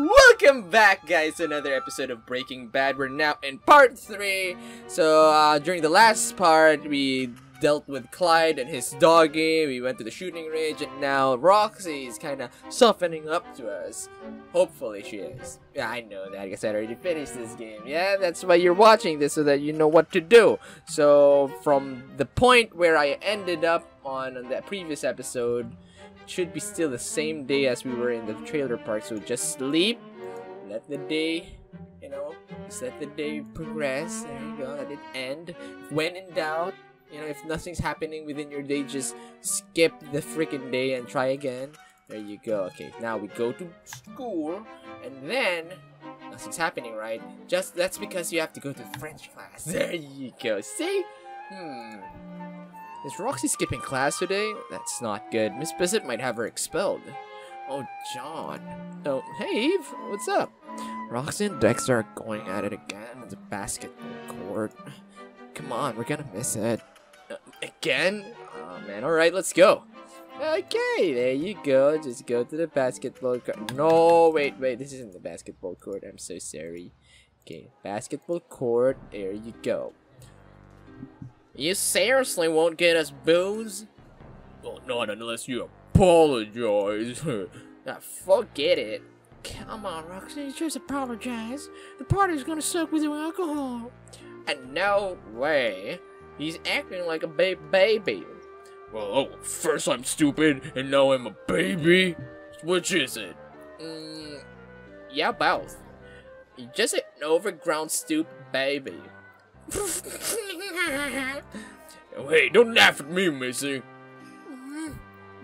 Welcome back, guys, to another episode of Breaking Bad. We're now in part 3. So, during the last part, we dealt with Clyde and his doggy. We went to the shooting range, and now Roxy is kind of softening up to us. Hopefully she is. Yeah, I know that. I guess I already finished this game. Yeah, that's why you're watching this, so that you know what to do. So from the point where I ended up on that previous episode, it should be still the same day as we were in the trailer park. So just sleep, let the day, you know, just let the day progress. There you go, let it end. When in doubt, you know, if nothing's happening within your day, just skip the freaking day and try again. There you go. Okay, now we go to school, and then nothing's happening, right? Just that's because you have to go to French class. There you go. See? Is Roxy skipping class today? That's not good. Miss Bissett might have her expelled. Oh, John. Oh, hey, Eve. What's up? Roxy and Dexter are going at it again at the basketball court. Come on, we're gonna miss it. Again? Oh, man. Alright, let's go. Okay, there you go. Just go to the basketball court. No, wait. This isn't the basketball court. I'm so sorry. Okay, basketball court. There you go. You seriously won't get us booze? Well, not unless you apologize. Forget it. Come on, Roxy. Just apologize. The party's gonna suck with your alcohol. And no way. He's acting like a baby. Well, first I'm stupid, and now I'm a baby? Which is it? Yeah, both. You're just an overgrown stupid baby. Oh, hey, don't laugh at me, Missy.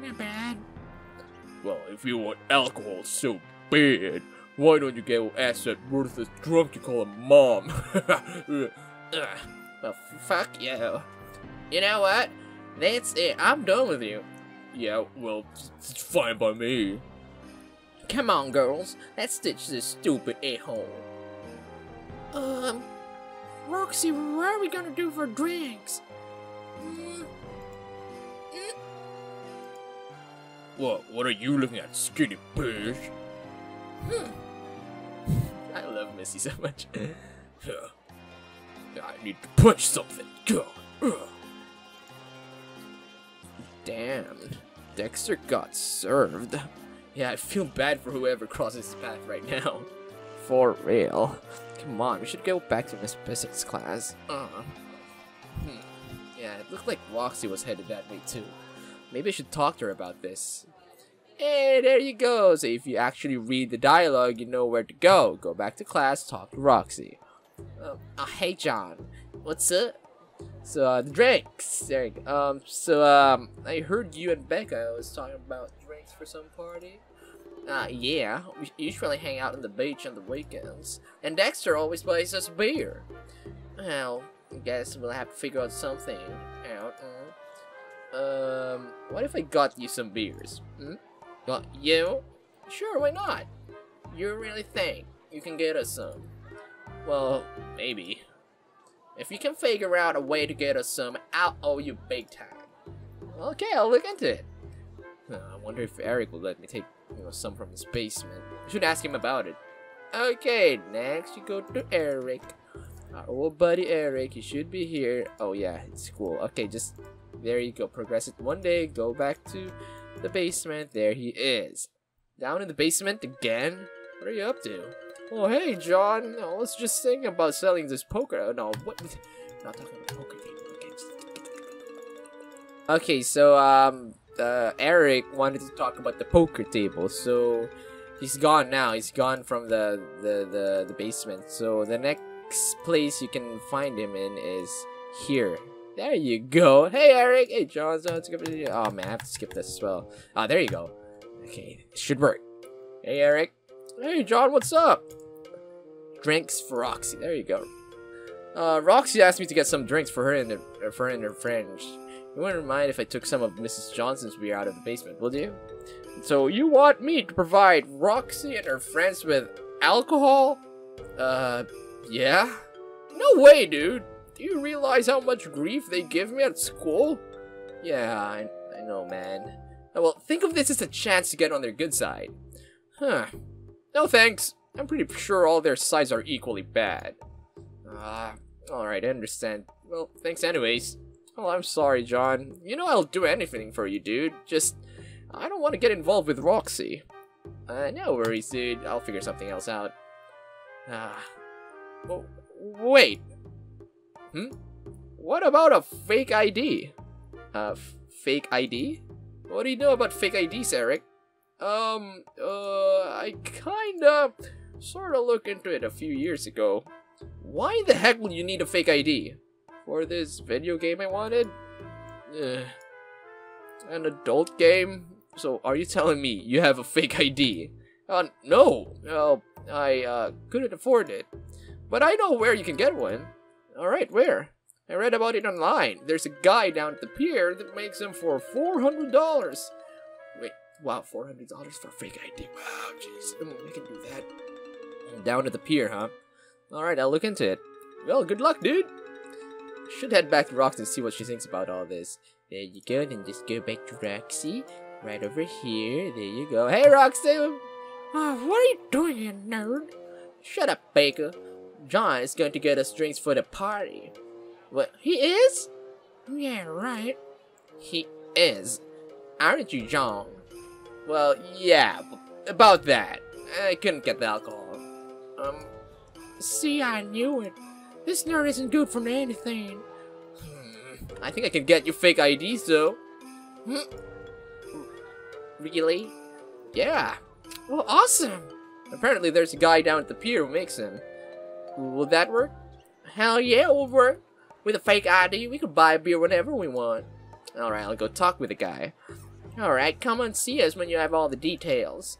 Not bad. Well, if you want alcohol so bad, why don't you go ask that worthless drunk you call a mom? Well, fuck you. You know what? That's it. I'm done with you. Yeah, well, it's fine by me. Come on, girls. Let's stitch this stupid a-hole. Roxy, what are we gonna do for drinks? What are you looking at, skinny bitch? I love Missy so much. I need to punch something. Damn, Dexter got served. Yeah, I feel bad for whoever crosses his path right now. For real. Come on, we should go back to Miss Bissett's class. Yeah, it looked like Roxy was headed that way too. Maybe I should talk to her about this. Hey, there you go. So if you actually read the dialogue, you know where to go. Go back to class, talk to Roxy. Hey, John. What's up? So, the drinks. There you go. I heard you and Becca was talking about drinks for some party. Yeah, we usually hang out on the beach on the weekends, and Dexter always buys us beer. Well, I guess we'll have to figure out something out. What if I got you some beers? Got you? Sure, why not? You really think you can get us some? Well, maybe. If you can figure out a way to get us some, I'll owe you big time. Okay, I'll look into it. I wonder if Eric will let me take, you know, some from his basement. You should ask him about it. Okay, next you go to Eric. Our old buddy Eric, he should be here. Oh yeah, it's cool. Okay, just, there you go. Progress it one day, go back to the basement. There he is. Down in the basement again? What are you up to? Oh, hey, John. I was just thinking about selling this poker. Oh, no, what? I'm not talking about poker game. Okay, so, Eric wanted to talk about the poker table, so he's gone now. He's gone from the basement. So the next place you can find him in is here. There you go. Hey, Eric. Hey, John. Oh man, I have to skip this as well. Ah, there you go. Okay, should work. Hey, Eric. Hey, John. What's up? Drinks for Roxy. There you go. Roxy asked me to get some drinks for her and her friends. You wouldn't mind if I took some of Mrs. Johnson's beer out of the basement, would you? So you want me to provide Roxy and her friends with alcohol? Yeah? No way, dude! Do you realize how much grief they give me at school? Yeah, I know, man. Well, think of this as a chance to get on their good side. Huh. No thanks. I'm pretty sure all their sides are equally bad. Alright, I understand. Well, thanks anyways. Oh, I'm sorry, John. You know I'll do anything for you, dude. Just, I don't want to get involved with Roxxy. No worries, dude. I'll figure something else out. Wait. Hmm? What about a fake ID? Fake ID? What do you know about fake IDs, Eric? I kinda, sorta looked into it a few years ago. Why the heck would you need a fake ID? For this video game I wanted? An adult game? So are you telling me you have a fake ID? No! I, couldn't afford it. But I know where you can get one. Alright, where? I read about it online. There's a guy down at the pier that makes them for $400. Wait, wow, $400 for a fake ID. Wow, jeez, I can do that. Down at the pier, huh? Alright, I'll look into it. Well, good luck, dude. Should head back to Roxxy and see what she thinks about all this. There you go, then just go back to Roxxy. Right over here, there you go. Hey, Roxxy! What are you doing here, nerd? Shut up, Baker. John is going to get us drinks for the party. What, he is? Yeah, right. He is. Aren't you, John? Well, yeah, about that. I couldn't get the alcohol. See, I knew it. This nerd isn't good for anything. I think I can get you fake IDs, though. Really? Yeah. Well, awesome. Apparently, there's a guy down at the pier who makes them. Will that work? Hell yeah, it will work. With a fake ID, we could buy a beer whenever we want. Alright, I'll go talk with the guy. Alright, come and see us when you have all the details.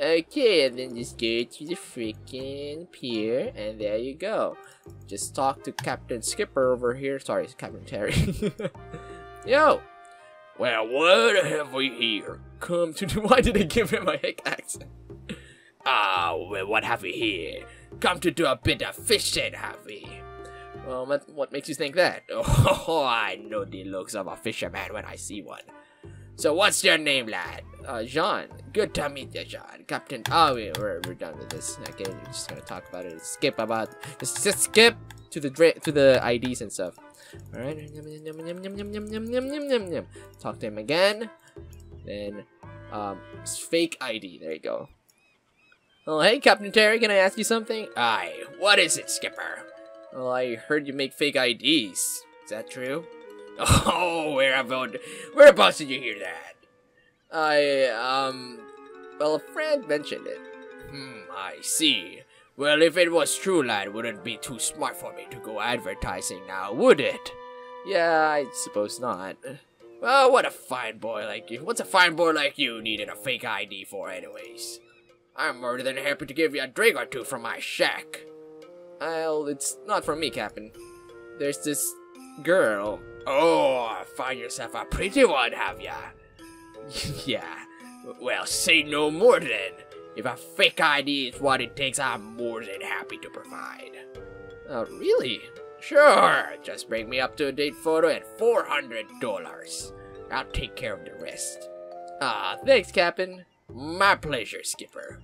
Okay, and then just go to the freaking pier, and there you go. Just talk to Captain Skipper over here. Sorry, it's Captain Terry. Yo! Well, what have we here? Come to do. Why did they give him a hick accent? Well, what have we here? Come to do a bit of fishing, have we? Well, what makes you think that? Oh, I know the looks of a fisherman when I see one. So what's your name, lad? John. Good to meet you, John. Captain... Oh, we're done with this. Okay, we're just gonna talk about it. Skip about... Just skip to the IDs and stuff. Alright. Talk to him again. Then, fake ID. There you go. Oh, hey, Captain Terry, can I ask you something? Aye. What is it, Skipper? Well, I heard you make fake IDs. Is that true? Oh, whereabouts did you hear that? Well, a friend mentioned it. I see. Well, if it was true, lad, wouldn't be too smart for me to go advertising now, would it? Yeah, I suppose not. Well, what a fine boy like you. What's a fine boy like you needing a fake ID for, anyways? I'm more than happy to give you a drink or two from my shack. Well, it's not for me, Captain. There's this girl. Oh, find yourself a pretty one, have ya? Yeah. Well, say no more then. If a fake ID is what it takes, I'm more than happy to provide. Oh, really? Sure. Just bring me up to a date photo at $400. I'll take care of the rest. Thanks, Captain. My pleasure, Skipper.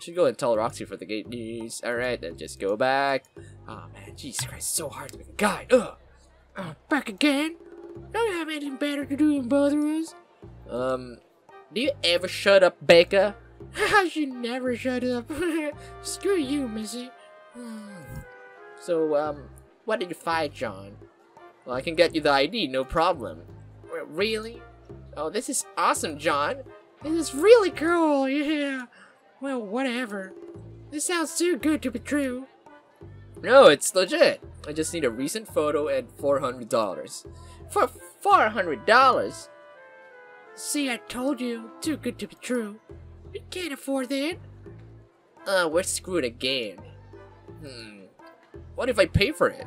Should go and tell Roxxy for the gate news. Alright, then just go back. Oh man, Jesus Christ, so hard to be a guy. Ugh. Back again? Don't you have anything better to do than bother us? Do you ever shut up, Becca? I should never shut up. Screw you, Missy. So, what did you find, John? Well, I can get you the ID, no problem. Really? Oh, this is awesome, John. This is really cool, yeah. Well, whatever. This sounds too good to be true. No, it's legit. I just need a recent photo and $400. For $400? See, I told you. Too good to be true. We can't afford that. We're screwed again. What if I pay for it?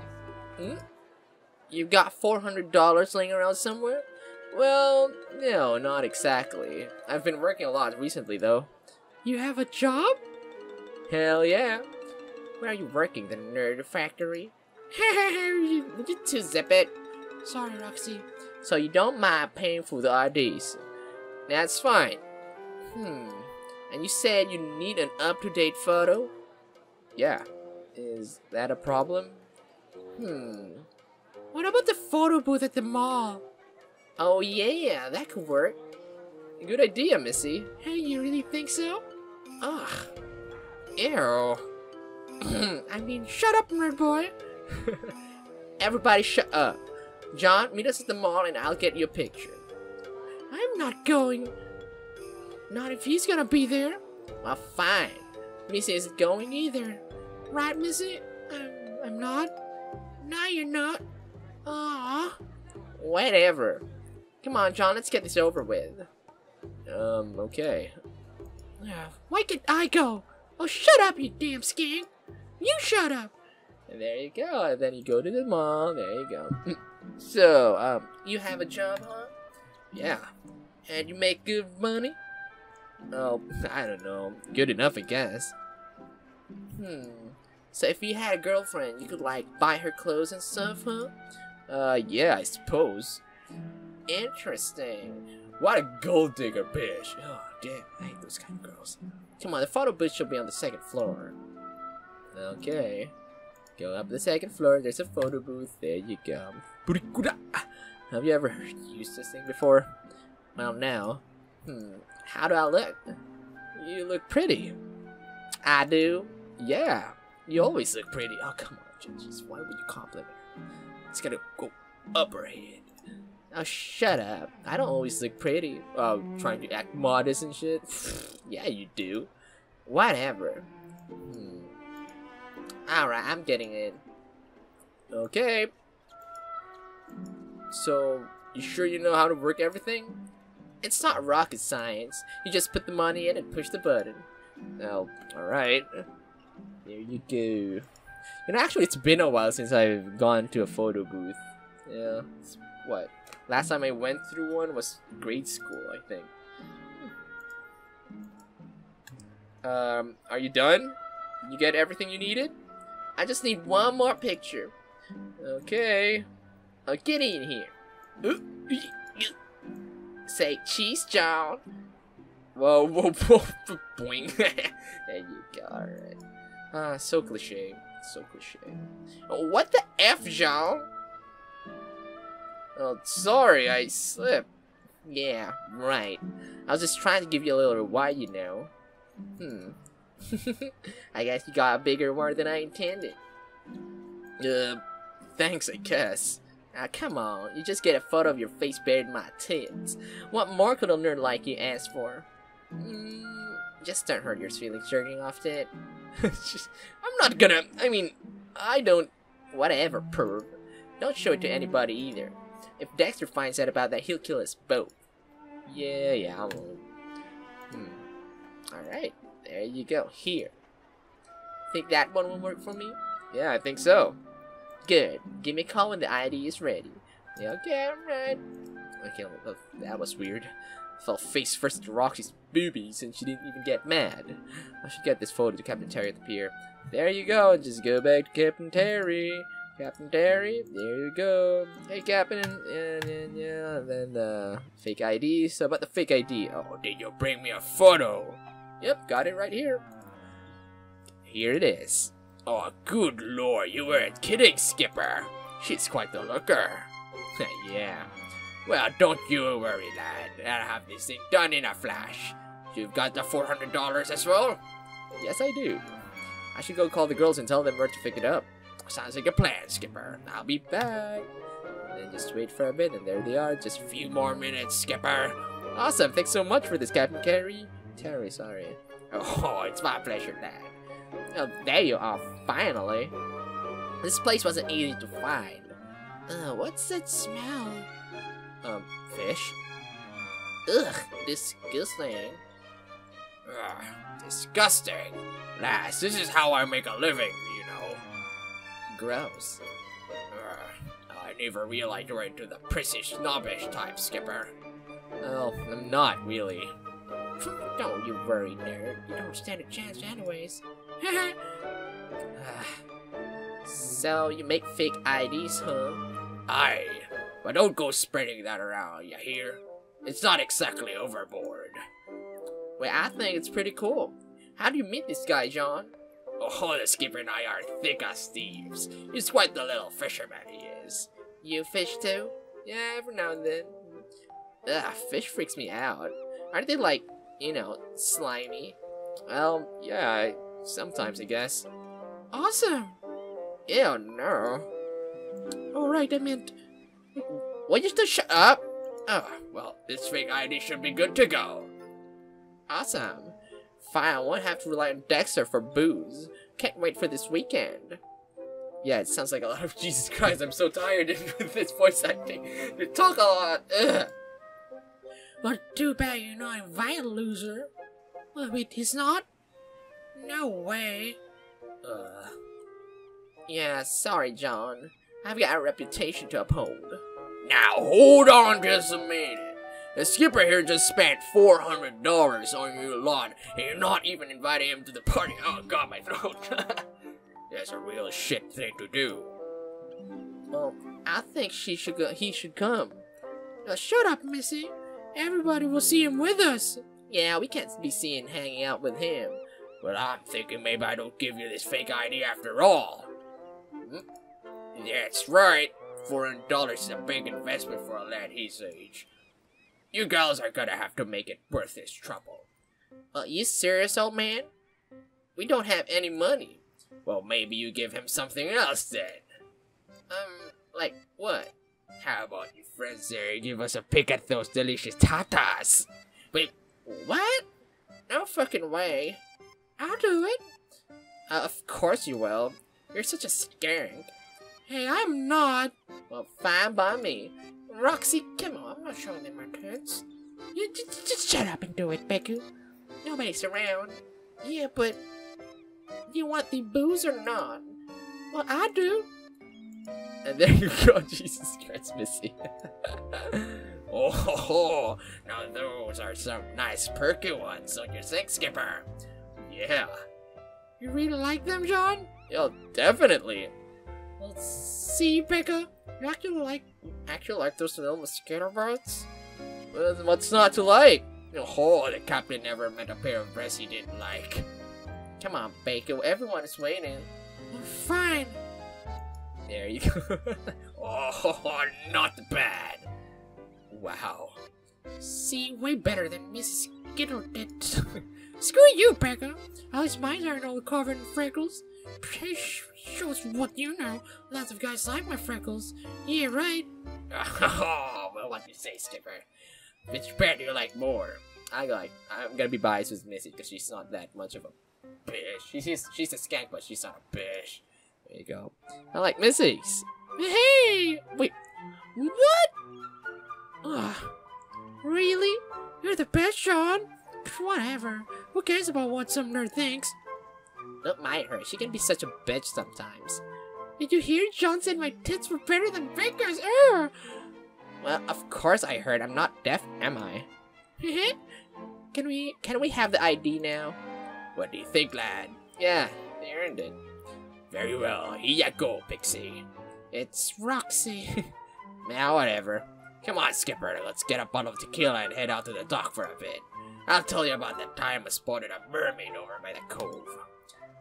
You got $400 laying around somewhere? Well, no, not exactly. I've been working a lot recently, though. You have a job? Hell yeah. Where are you working, the nerd factory? Would you two zip it? Sorry, Roxxy. So you don't mind paying for the IDs? That's fine. And you said you need an up-to-date photo? Yeah. Is that a problem? What about the photo booth at the mall? Oh yeah, that could work. Good idea, Missy. Hey, you really think so? Ugh. Ew. I mean, shut up, nerd boy. Everybody shut up. John, meet us at the mall and I'll get you a picture. I'm not going. Not if he's gonna be there. Well, fine. Missy isn't going either. Right, Missy? I'm not. No, you're not. Aww. Whatever. Come on, John, let's get this over with. Okay. Why can't I go? Oh, shut up, you damn skank. You shut up. And there you go. And then you go to the mall. There you go. So, you have a job, huh? Yeah. And you make good money? Oh, I don't know. Good enough, I guess. So if you had a girlfriend, you could, like, buy her clothes and stuff, huh? Yeah, I suppose. Interesting. What a gold digger bitch. Oh, damn, I hate those kind of girls. Come on, the photo booth should be on the second floor. Okay. Go up the second floor, there's a photo booth. There you go. Have you ever used this thing before? Well, now. How do I look? You look pretty. I do? Yeah. You always look pretty. Oh, come on, Jesus. Why would you compliment her? It's gonna go up her head. Oh, shut up. I don't always look pretty. Oh, trying to act modest and shit? Yeah, you do. Whatever. Alright, I'm getting it. Okay. So, you sure you know how to work everything? It's not rocket science. You just put the money in and push the button. Oh, alright. There you go. You know, actually, it's been a while since I've gone to a photo booth. Yeah, it's what? Last time I went through one was grade school, I think. Are you done? You get everything you needed? I just need one more picture. Okay. Get in here. Say cheese, John. Whoa, whoa, whoa, boing. There you go, alright. Ah, so cliche. So cliche. Oh, what the F, John? Oh, sorry, I slipped. Yeah, right. I was just trying to give you a little why, you know. I guess you got a bigger one than I intended. Thanks, I guess. Ah, come on. You just get a photo of your face buried in my tits. What more could a nerd like you ask for? Just don't hurt your feelings jerking off that. I'm not gonna... I mean, I don't... Whatever, perv. Don't show it to anybody either. If Dexter finds out about that, he'll kill us both. Yeah, I won't. Alright, there you go. Here. Think that one will work for me? Yeah, I think so. Good. Give me a call when the ID is ready. Yeah, okay, alright. Okay, well, that was weird. Fell face first to Roxy's boobies and she didn't even get mad. I should get this photo to Captain Terry at the pier. There you go, just go back to Captain Terry. Captain Terry, there you go. Hey, Captain, yeah, and then, fake ID. So about the fake ID, oh, did you bring me a photo? Yep, got it right here. Here it is. Oh, good lord, you weren't kidding, Skipper. She's quite the looker. Yeah. Well, don't you worry, lad. I'll have this thing done in a flash. You've got the $400 as well? Yes, I do. I should go call the girls and tell them where to pick it up. Sounds like a plan, Skipper. I'll be back. And then just wait for a bit, and there they are. Just a few more minutes, Skipper. Awesome. Thanks so much for this, Captain Terry, sorry. Oh, it's my pleasure, lad. Oh, there you are, finally. This place wasn't easy to find. What's that smell? Fish? Ugh, disgusting. Ugh, disgusting. Lass, this is how I make a living, you know. Gross. I never realized you were into the prissy, snobbish type, Skipper. Oh, I'm not really. Don't you worry, nerd. You don't stand a chance anyways. So, you make fake IDs, huh? Aye. But don't go spreading that around, you hear? It's not exactly overboard. Well, I think it's pretty cool. How do you meet this guy, John? Oh, the skipper and I are thick as thieves. He's quite the little fisherman he is. You fish too? Yeah, every now and then. Ugh, fish freaks me out. Aren't they like, you know, slimy? Well, yeah, sometimes I guess. Awesome! Ew, no. Oh, right, I meant... Will you just shut up? Oh, well, this fake ID should be good to go. Awesome. Fine, I won't have to rely on Dexter for booze. Can't wait for this weekend. Yeah, it sounds like a lot of Jesus Christ, I'm so tired of this voice acting. You talk a lot. Ugh. Well, too bad you're not invited, loser. Well, wait, he's not? No way. Yeah, sorry, John. I've got a reputation to uphold. Now, hold on just a minute. The skipper here just spent $400 on your lot, and you're not even inviting him to the party. Oh, God, my throat. That's a real shit thing to do. Well, I think he should come. Now, shut up, Missy. Everybody will see him with us. Yeah, we can't be seen hanging out with him. But I'm thinking maybe I don't give you this fake ID after all. Hmm? That's right. $400 is a big investment for a lad his age. You girls are gonna have to make it worth this trouble. Are you serious, old man? We don't have any money. Well, maybe you give him something else then. Like what? How about you friends there give us a pick at those delicious tatas? Wait, what? No fucking way. I'll do it. Of course you will. You're such a skank. Hey, I'm not. Well, fine by me. Roxy, come on, I'm not showing them my tits. You just shut up and do it, Becca. Nobody's around. Yeah, but... Do you want the booze or not? Well, I do. And there you go, Jesus Christ, Missy. Oh, ho, ho. Now those are some nice perky ones on your sink, Skipper. Yeah. You really like them, John? Yeah, definitely. Well, see, Becca. You actually like those little mosquito bites? What's not to like? Oh, the captain never met a pair of breasts he didn't like. Come on, Becca. Everyone is waiting. Fine. There you go. Oh, not bad. Wow. See, way better than Mrs. Skittle did. Screw you, Becca. At least mine aren't all covered in freckles. Shows what you know. Lots of guys like my freckles. Yeah, right. Oh, well, what do you say, Skipper? Which pair do you like more? I'm gonna be biased with Missy because she's not that much of a bitch. She's a skank, but she's not a bitch. There you go. I like Missy's. Hey, wait, what? Ugh. Really? You're the best, John? Whatever. Who cares about what some nerd thinks? Don't mind her. She can be such a bitch sometimes. Did you hear? John said my tits were better than Becca's. Well, of course I heard. I'm not deaf, am I? Can we have the ID now? What do you think, lad? Yeah, they earned it. Very well. Here you go, Pixie. It's Roxy. Now, whatever. Come on, Skipper. Let's get a bottle of tequila and head out to the dock for a bit. I'll tell you about the time I spotted a mermaid over by the cove.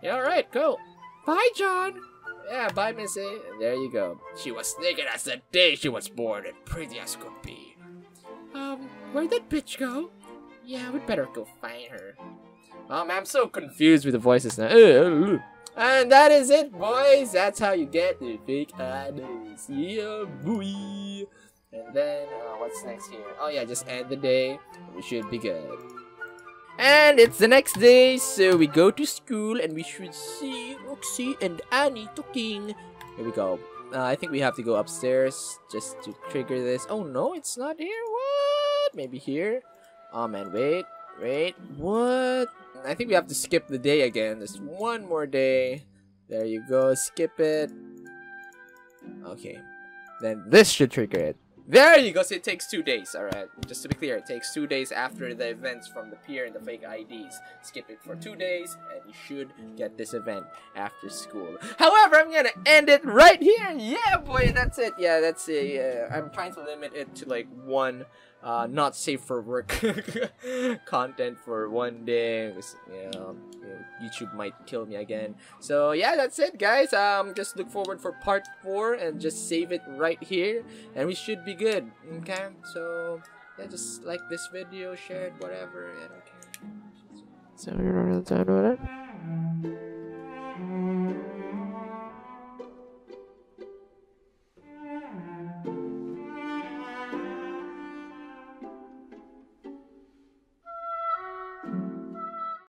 Yeah, alright, cool. Bye, John! Yeah, bye, Missy. And there you go. She was naked as the day she was born and pretty as could be. Where'd that bitch go? Yeah, we'd better go find her. I'm so confused with the voices now. And that is it, boys! That's how you get the fake IDs. Yeah, boy! And then, what's next here? Oh yeah, just end the day. We should be good. And it's the next day, so we go to school and we should see Roxy and Annie talking. Here we go. I think we have to go upstairs just to trigger this. Oh no, it's not here. What? Maybe here? Oh man, wait. Wait. What? I think we have to skip the day again. Just one more day. There you go. Skip it. Okay. Then this should trigger it. There you go, so it takes 2 days, alright. Just to be clear, it takes 2 days after the events from the pier and the fake IDs. Skip it for 2 days, and you should get this event after school. However, I'm gonna end it right here! Yeah, boy, that's it. Yeah, that's it. I'm trying to limit it to, like, one not safe for work content for one day. You know, YouTube might kill me again. So yeah, that's it, guys. Just look forward for part 4 and just save it right here, and we should be good. Okay, so yeah, just like this video, share it, whatever. I don't care. So